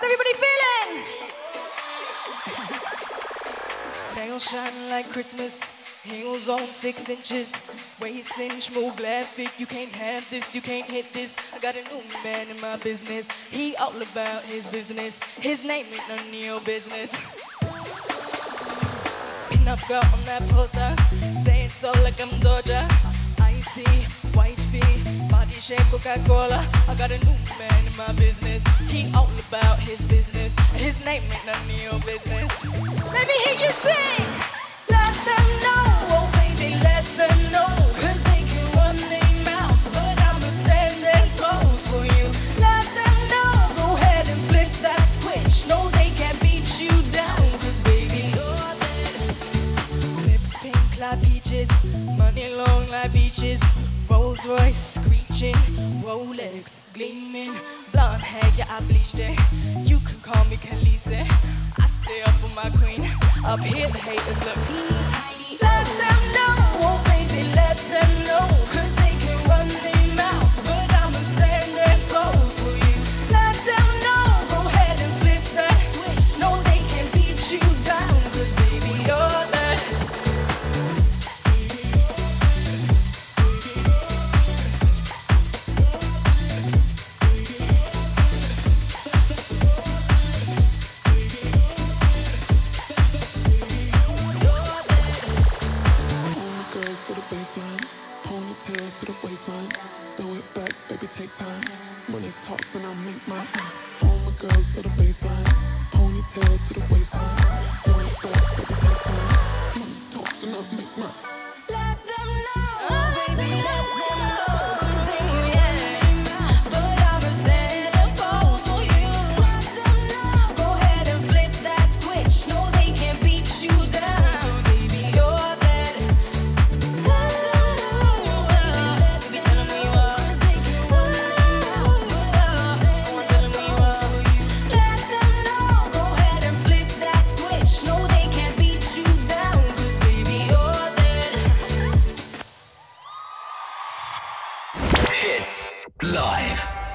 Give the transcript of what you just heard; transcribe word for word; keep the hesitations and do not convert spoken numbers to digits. How's everybody feeling? Nails shining like Christmas, heels on six inches, waist inch, move, laugh it. You can't have this, you can't hit this. I got a new man in my business, he all about his business. His name ain't none of your business. Pin up girl on that poster, saying so like I'm Doja. Icy, wifey, body shape, Coca-Cola. I got a new man in my business, he all about his business. His name ain't none of your business. Let me hear you sing. Let them know, oh baby, let them know. Cause they can run their mouth, but I'ma stand and pose for you. Let them know, go ahead and flip that switch. No, they can't beat you down, cause baby, you're there. Lips pink like peaches, money long like beaches. Rolls Royce screeching, Rolex gleaming. Blonde hair, yeah, I bleached it. You can call me Khaleesi. I stay up for my queen. Up here, the haters look teeny tiny. Let them know, oh baby, let them know. Cause they can run their mouth, but I'ma stand and pose for you. Let them know, go ahead and flip that switch. No, they can't beat you down, cause baby, you're that. To the waistline, throw it back, baby, take time. Money talks and I make my own. All my girls to the baseline, ponytail to the waistline, throw it back, baby, take time. Money talks and I make my. Let them know, oh, baby, let them know. Cause they can yeah, but I'ma stand and pose for you. Let them know, go ahead and flip that switch. No, they can't beat you down. Cause baby, you're that. Live.